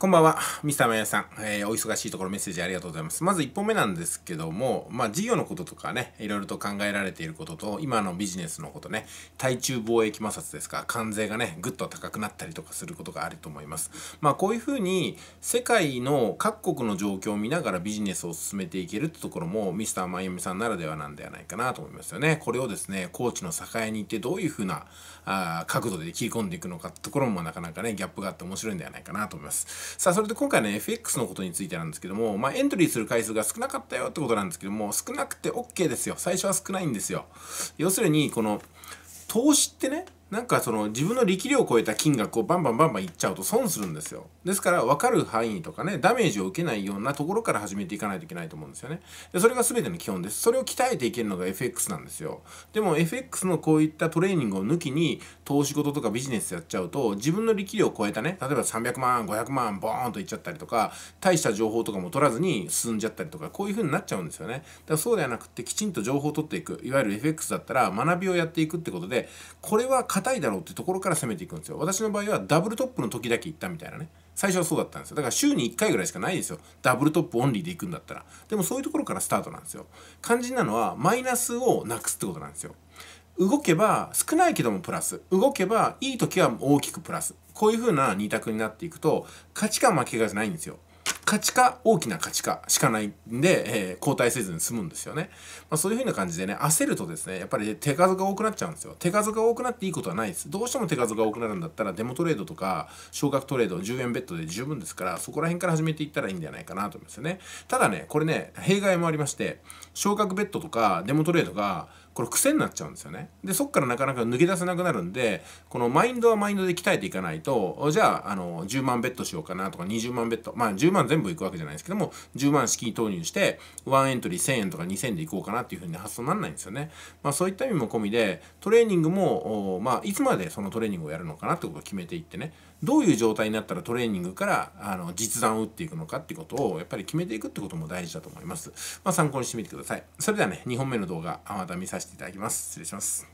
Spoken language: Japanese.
こんばんは、ミスターマヤさん、お忙しいところメッセージありがとうございます。まず1本目なんですけども、事業のこととかね、いろいろと考えられていることと、今のビジネスのことね、対中貿易摩擦ですか、関税がね、ぐっと高くなったりとかすることがあると思います。こういうふうに、世界の各国の状況を見ながらビジネスを進めていけるってところも、ミスターマヤさんならではなんではないかなと思いますよね。これをですね、高知の栄に行ってどういうふうな角度で切り込んでいくのかってところもなかなかね、ギャップがあって面白いんではないかなと思います。さあ、それで今回ね、FX のことについてなんですけども、エントリーする回数が少なかったよってことなんですけども、少なくて OK ですよ。最初は少ないんですよ。要するに、この、投資ってね、なんかその自分の力量を超えた金額をバンバンいっちゃうと損するんですよ。ですから分かる範囲とかね、ダメージを受けないようなところから始めていかないといけないと思うんですよね。で、それが全ての基本です。それを鍛えていけるのが FX なんですよ。でも FX のこういったトレーニングを抜きに投資事とかビジネスやっちゃうと自分の力量を超えたね、例えば300万、500万ボーンといっちゃったりとか、大した情報とかも取らずに進んじゃったりとか、こういう風になっちゃうんですよね。だからそうではなくてきちんと情報を取っていく。いわゆる FX だったら学びをやっていくってことで、これは硬いだろうってところから攻めていくんですよ。私の場合はダブルトップの時だけ行ったみたいなね。最初はそうだったんですよ。だから週に1回ぐらいしかないですよ。ダブルトップオンリーで行くんだったら。でもそういうところからスタートなんですよ。肝心なのはマイナスをなくすってことなんですよ。動けば少ないけどもプラス。動けばいい時は大きくプラス。こういう風な2択になっていくと、勝ちか負けかじゃないんですよ。勝ちか大きな勝ちかしかないんで、後退せずに済むんですよね。そういう風な感じでね、焦るとですね、やっぱり手数が多くなっちゃうんですよ。手数が多くなっていいことはないです。どうしても手数が多くなるんだったら、デモトレードとか、少額トレード、10円ベッドで十分ですから、そこら辺から始めていったらいいんじゃないかなと思いますよね。ただね、これね、弊害もありまして、少額ベッドとかデモトレードが、これ癖になっちゃうんですよね。で、そっからなかなか抜け出せなくなるんで、このマインドはマインドで鍛えていかないと、じゃあ、10万ベッドしようかなとか20万ベッド、10万全部いくわけじゃないですけども、10万資金投入して、1エントリー1000円とか2000円でいこうかなっていう風に発想にならないんですよね。そういった意味も込みで、トレーニングも、いつまでそのトレーニングをやるのかなってことを決めていってね、どういう状態になったらトレーニングから、実弾を打っていくのかってことを、やっぱり決めていくってことも大事だと思います。参考にしてみてください。それではね、2本目の動画、また見させていただきます。失礼します。